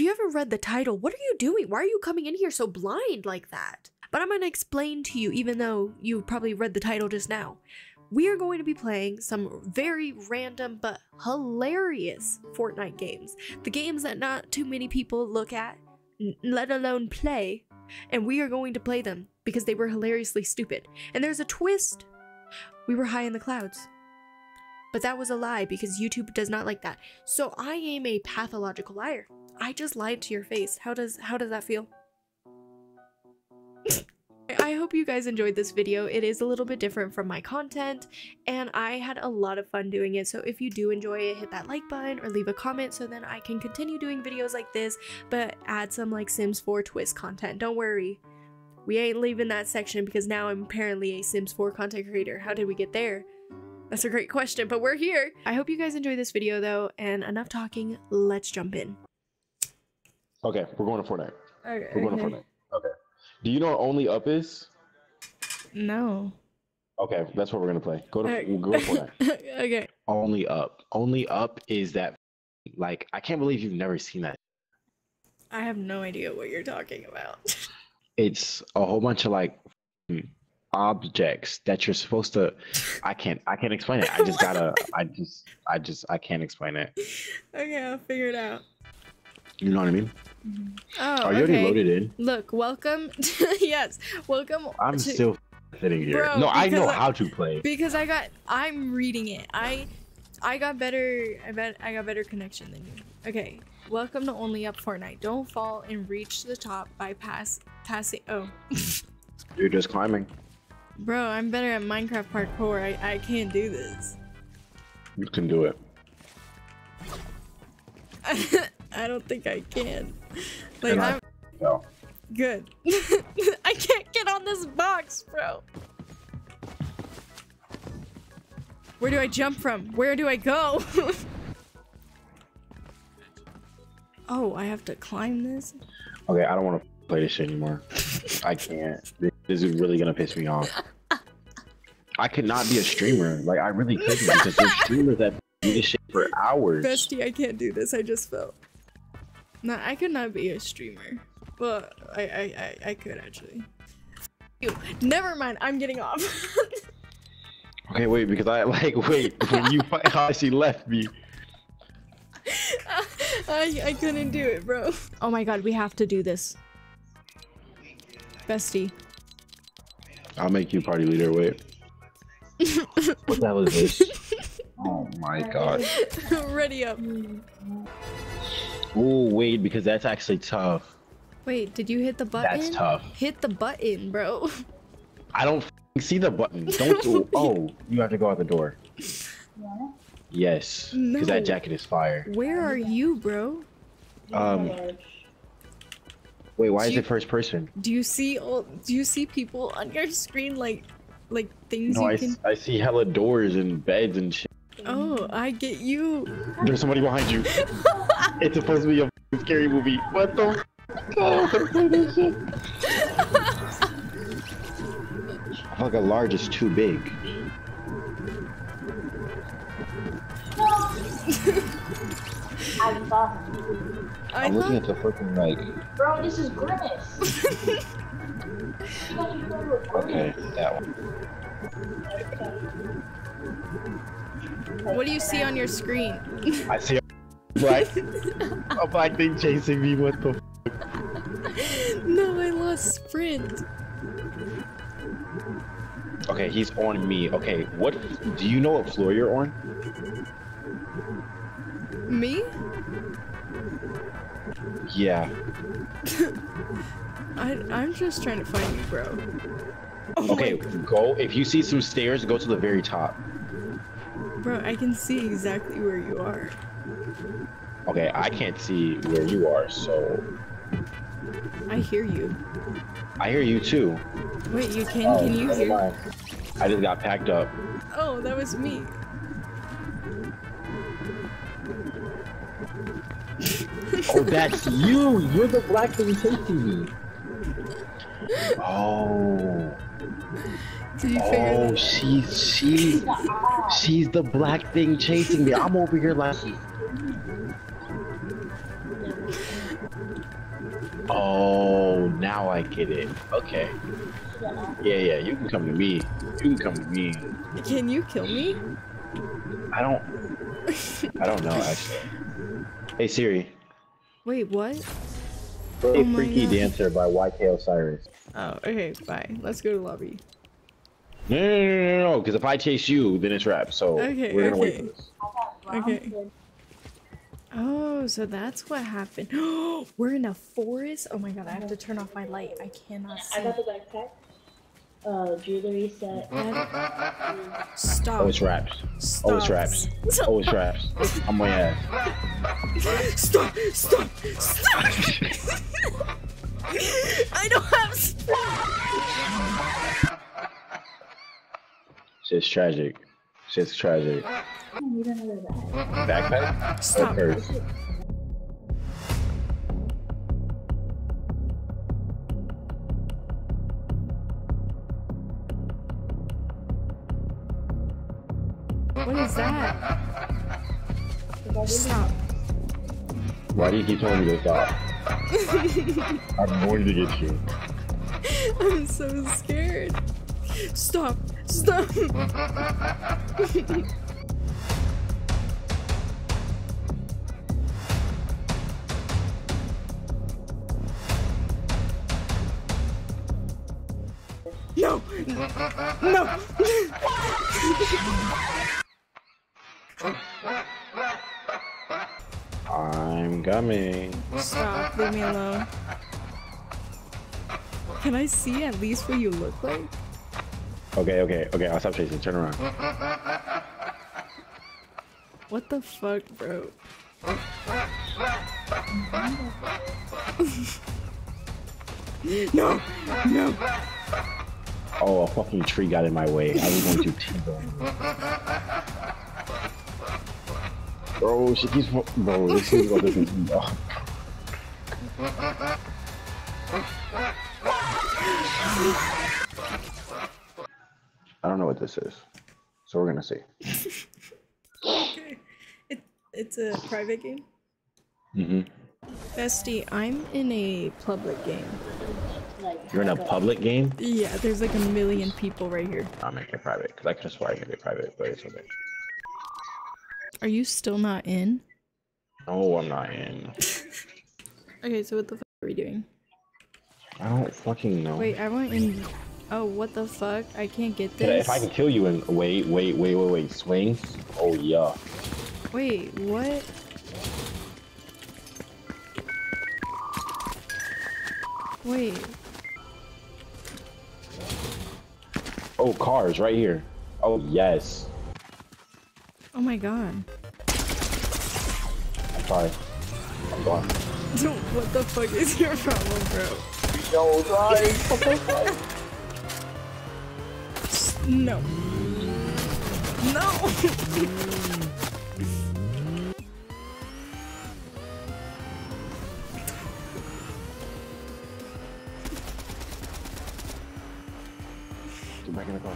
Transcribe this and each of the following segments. If you ever read the title, what are you doing? Why are you coming in here so blind like that? But I'm going to explain to you, even though you probably read the title just now. We are going to be playing some very random but hilarious Fortnite games. The games that not too many people look at, let alone play. And we are going to play them because they were hilariously stupid. And there's a twist. We were high in the clouds. But that was a lie because YouTube does not like that. So I am a pathological liar. I just lied to your face. How does that feel? I hope you guys enjoyed this video. It is a little bit different from my content, and I had a lot of fun doing it. So if you do enjoy it, hit that like button or leave a comment so then I can continue doing videos like this, but add some like Sims 4 twist content. Don't worry, we ain't leaving that section because now I'm apparently a Sims 4 content creator. How did we get there? That's a great question, but we're here. I hope you guys enjoy this video though, and enough talking, let's jump in. Okay, we're going to Fortnite. Okay. We're going to Fortnite. Okay. Do you know what Only Up is? No. Okay, that's what we're gonna play. Go to Fortnite. Okay. Only Up. Only Up is that, like, I can't believe you've never seen that. I have no idea what you're talking about. It's a whole bunch of like objects that you're supposed to. I can't explain it. I can't explain it. Okay, I'll figure it out. You know what I mean? Oh, are you already loaded in? Look, welcome. Yes, welcome. I'm still sitting here. Bro, no, I know how to play because I'm reading it. I got better connection than you. Okay, welcome to Only Up Fortnite. Don't fall and reach the top by passing. Oh, you're just climbing. Bro, I'm better at Minecraft parkour. I can't do this. You can do it. I don't think I can. Like, I'm no. Good. I can't get on this box, bro. Where do I jump from? Where do I go? Oh, I have to climb this? Okay, I don't want to play this shit anymore. I can't. This is really gonna piss me off. I could not be a streamer. Like, I really couldn't, because there's streamers that do this shit for hours. Bestie, I can't do this. I just fell. No, I could not be a streamer. Well, I could actually. Never mind, I'm getting off. Okay, wait, because when you fight, how she left me. I couldn't do it, bro. Oh my god, we have to do this. Bestie. I'll make you party leader, wait. What the hell is this? Oh my god. Ready up. Oh wait, because that's actually tough. Wait, did you hit the button? That's tough. Hit the button, bro. I don't see the button. Don't do. Oh, you have to go out the door. Yeah. Yes, because that jacket is fire. Where are you, bro? Wait, why is it first person? Do you see people on your screen like things? No, I see hella doors and beds and shit. Oh, I get you. There's somebody behind you. It's supposed to be a scary movie. What the? I feel like a large is too big. I'm looking at the freaking like. Bro, this is Grimace. Okay, that one. What do you see on your screen? I see a black thing chasing me. What the f? No, I lost sprint. Okay, he's on me. Okay, what do you know what floor you're on? Me? Yeah. I'm just trying to find you, bro. Oh okay, go. If you see some stairs, go to the very top. Bro, I can see exactly where you are. Okay, I can't see where you are, so... I hear you. I hear you too. Wait, you can? Can you hear? I just got packed up. Oh, that was me. Oh, that's you! You're the black thing chasing me. Oh... Oh, she's the black thing chasing me. I'm over here like Oh, now I get it. Okay. Yeah, yeah, you can come to me. You can come to me. Can you kill me? I don't... I don't know, actually. Hey, Siri. Wait, what? Play Freaky Dancer by YK Osiris. Oh, okay, fine. Let's go to lobby. No, no, no, no, no, because if I chase you, then it's wrapped, so okay, we're gonna wait for this. Okay. Oh, so that's what happened. We're in a forest? Oh my god, I have to turn off my light. I cannot see. I got the backpack. Jewelry set. Stop. Oh, it's wraps. Stop. Oh, it's wraps. Stop. Oh, it's wraps. I'm my ass. Stop! Stop! Stop! I don't have stuff! Shit's tragic. Shit's tragic. I need another backpack. Backpack? Stop. Okay. What is that? Stop. Why do you keep telling me to stop? I'm going to get you. I'm so scared. Stop. Stop. No. No. I'm coming. Stop, leave me alone. Can I see at least what you look like? Okay, okay, okay, I'll stop chasing. Turn around. What the fuck, bro? No! No! Oh, a fucking tree got in my way. I was going to T-bone. Bro, she keeps. Bro, this thing's about to be dog. I don't know what this is, so we're gonna see. Okay. It's a private game? Mm-hmm. Bestie, I'm in a public game. You're in a public game? Yeah, there's like a million people right here. I'll make it private, because I could swear I can make it private, but it's okay. Are you still not in? No, I'm not in. Okay, so what the fuck are we doing? I don't fucking know. Wait, I want in... Oh, what the fuck? I can't get this. If I can kill you in... Wait, wait, wait, wait, wait. Swing? Oh, yeah. Wait, what? Wait. Oh, cars right here. Oh, yes. Oh my god. I'm sorry. I'm gone. What the fuck is your problem, bro? Yo, sorry. No. No! Get back in the car.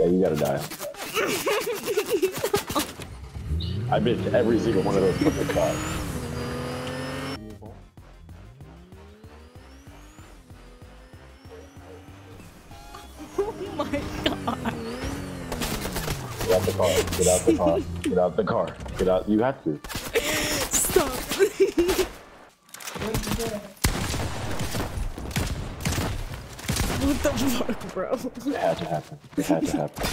Yeah, you gotta die. I bitched every single one of those fucking cars. Oh my god. Get out the car. Get out the car. Get out the car. Get out. You have to. Stop. What the fuck, bro? It had to happen. It had to happen.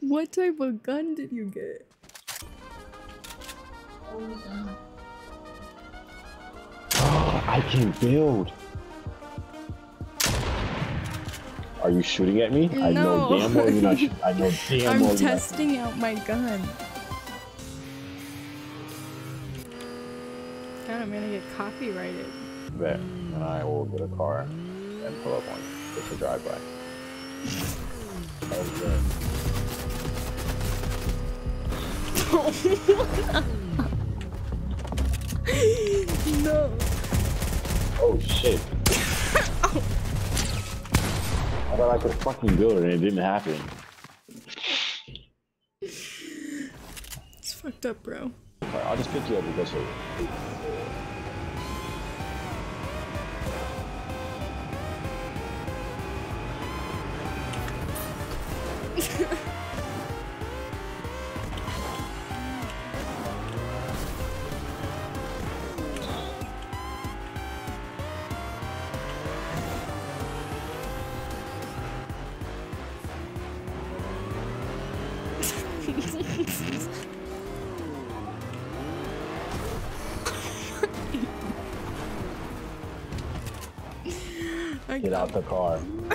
What type of gun did you get? Oh, I can build. Are you shooting at me? No. I know damn well you're not shooting. I know damn well. I'm testing out my gun. God, I'm gonna get copyrighted. Bet. And I will get a car and pull up on you. Just a drive-by. That was good. No. Oh shit. Oh. I thought I could fucking build it and it didn't happen. It's fucked up, bro. Alright, I'll just pick you up and go. Get out the car. Oh,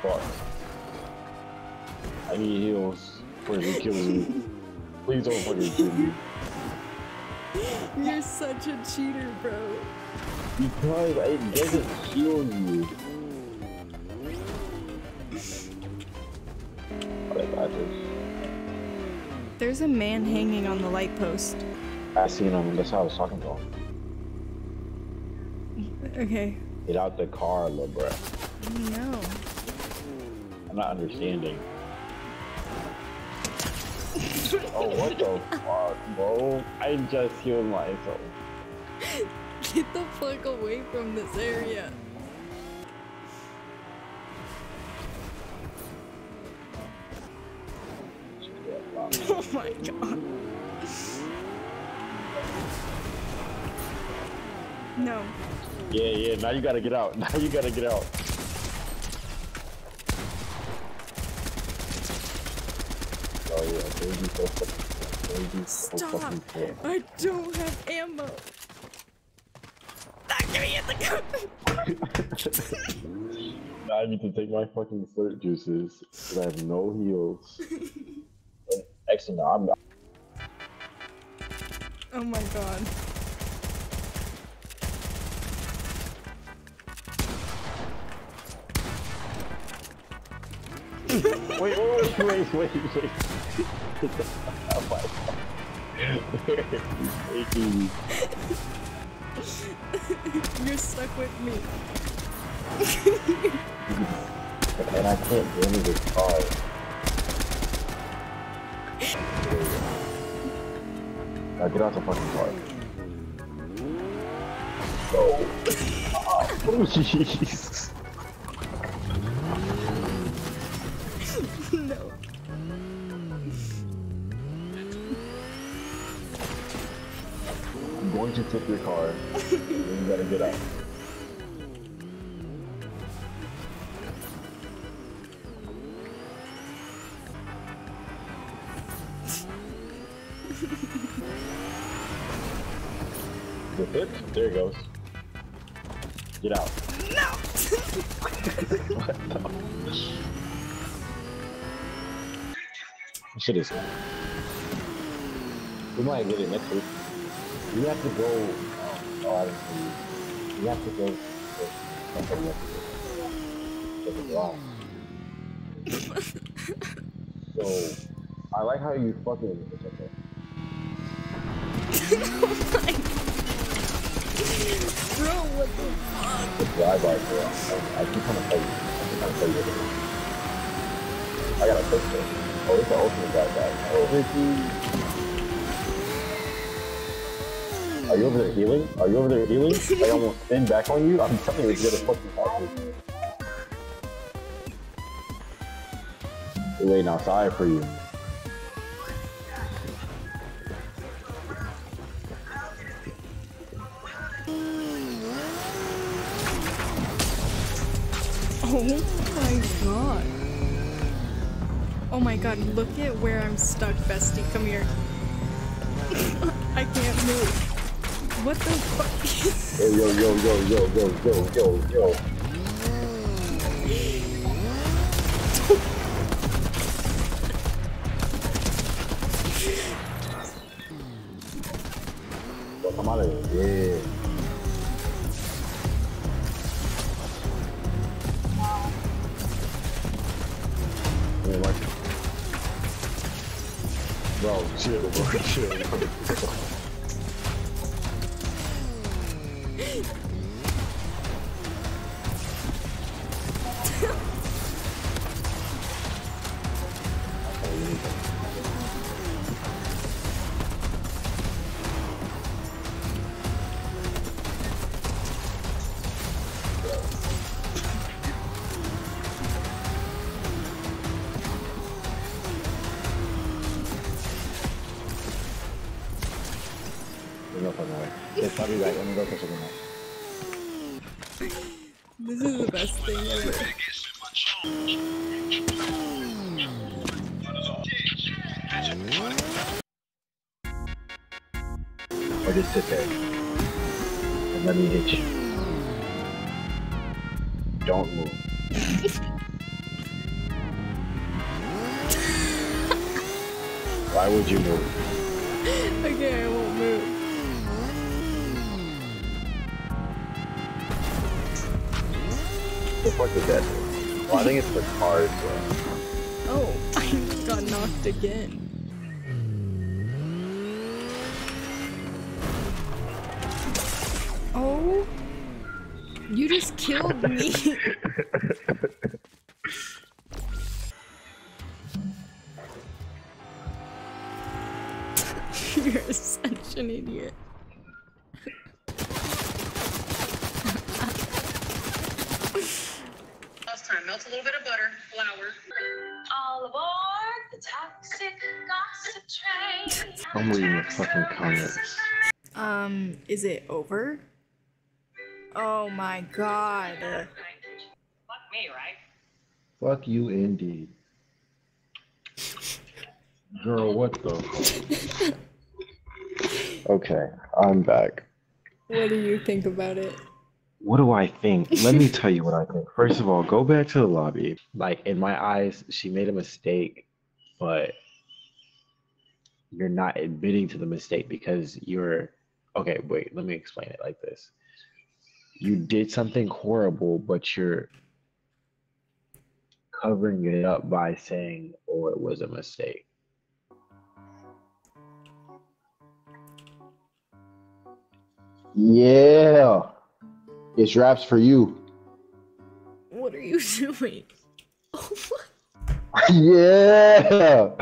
fuck. I need heals. Please don't kill me. Please don't fucking kill me. You're such a cheater, bro. Because it doesn't heal you. There's a man hanging on the light post. I seen him. That's how I was talking to him. Okay. Get out the car, little bro. No. I'm not understanding. Oh, what the fuck, bro? I just healed myself. Get the fuck away from this area. Oh my god. No. Yeah, now you gotta get out. Now you gotta get out. Oh yeah, baby, so fucking cool. Stop! I don't have ammo! Stop giving it the gun! Now I need to take my fucking flirt juices, because I have no heals. Actually, no, I'm not. Oh my god. Wait. Oh my god. You're stuck with me. And I can't do any of this car. Now get out the fucking car. Oh, jeez. No. I'm going to tip your car. You gotta get out. With it? There it goes. Get out. No! What the? Shit is good. We might get it next week. You have to go. Oh, I don't see. You have to go. So, I like how you fucking. Bro, what the fuck? The drive-by, bro. I keep trying to play you. I gotta fix it. Oh, it's the ultimate drive-by. Oh, are you over there healing? Are you over there healing? I almost spin back on you. I'm telling you, it's gonna fucking happen. We're waiting outside for you. Oh my god. Oh my god, look at where I'm stuck, bestie. Come here. I can't move. What the fuck? Hey, yo. Yo, come out of here. Yeah. Bro, chill, bro, chill. Yes, I'll be back. I'm gonna go catch up now. This is the best thing ever. Or just sit there and let me hit you. Don't move. Why would you move? Okay, I won't move. The fuck is that? Well, I think it's the cars. Oh, I got knocked again. Oh, you just killed me. You're such an idiot. Melt a little bit of butter, flour. All aboard the toxic gossip train. I'm reading a fucking comment. Is it over? Oh my god. Fuck me, right? Fuck you indeed. Girl, what the? Okay, I'm back. What do you think about it? What do I think? Let me tell you what I think. First of all, go back to the lobby. Like, in my eyes, she made a mistake, but you're not admitting to the mistake because you're... Okay, wait, let me explain it like this. You did something horrible, but you're covering it up by saying, oh, it was a mistake. Yeah! It's wraps for you. What are you doing? Oh my. Yeah.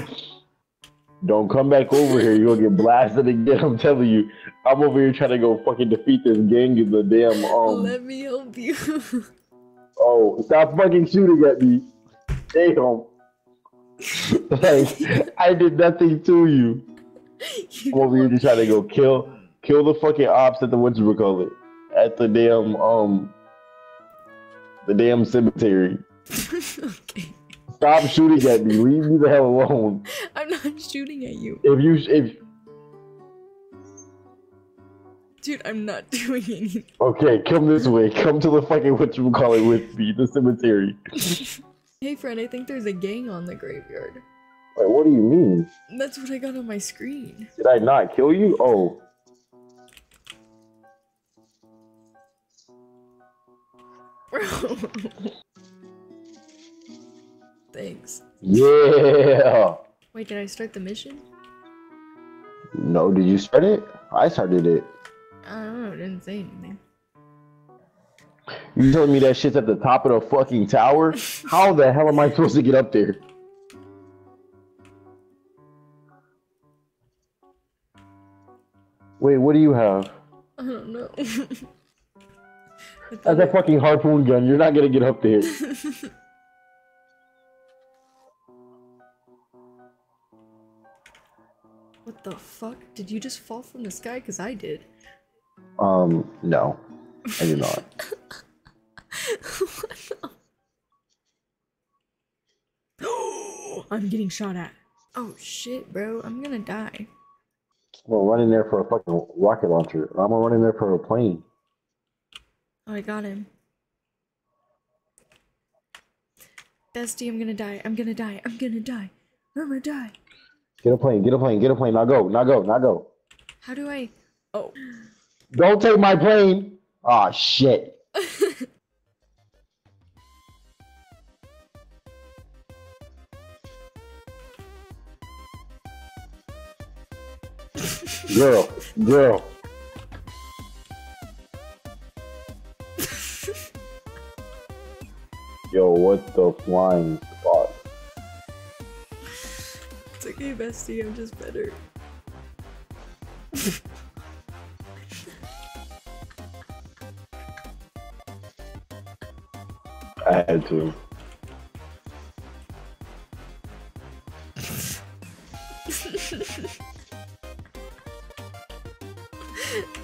Don't come back over here. You're gonna get blasted again. I'm telling you. I'm over here trying to go fucking defeat this gang in the damn. Let me help you. Oh, stop fucking shooting at me. Damn. Like, I did nothing to you. I'm over here just trying to go kill the fucking ops at the whatchamacallit. At the damn cemetery. Okay. Stop shooting at me. Leave me the hell alone. I'm not shooting at you. If dude, I'm not doing anything. Okay, come this way. Come to the fucking whatchamacallit with me, the cemetery. Hey friend, I think there's a gang on the graveyard. Wait, what do you mean? That's what I got on my screen. Did I not kill you? Oh. Thanks. Yeah. Wait, did I start the mission? No, did you start it? I started it. I don't know, it didn't say anything. You telling me that shit's at the top of the fucking tower? How the hell am I supposed to get up there? Wait, what do you have? I don't know. That's a fucking harpoon gun. You're not gonna get up there. What the fuck? Did you just fall from the sky? Cause I did. No, I did not. I'm getting shot at. Oh shit, bro! I'm gonna die. Well, run in there for a fucking rocket launcher. I'm gonna run in there for a plane. Oh, I got him. Bestie, I'm gonna die. I'm gonna die. I'm gonna die. I'm gonna die. Get a plane. Get a plane. Get a plane. Now go. Now go. Now go. How do I? Oh. Don't take my plane. Aw, shit. Girl. Girl. Yo, what the flying fuck? It's okay, bestie, I'm just better. I had to.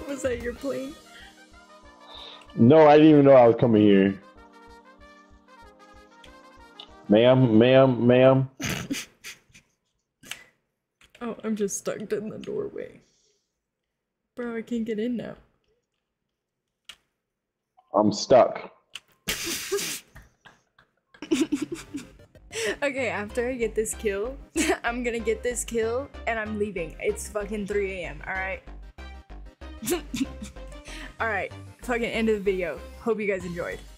Was that your plane? No, I didn't even know I was coming here. Ma'am, ma'am, ma'am. Oh, I'm just stuck in the doorway. Bro, I can't get in now. I'm stuck. Okay, after I get this kill, I'm gonna get this kill and I'm leaving. It's fucking 3 AM, alright? Alright, fucking end of the video. Hope you guys enjoyed.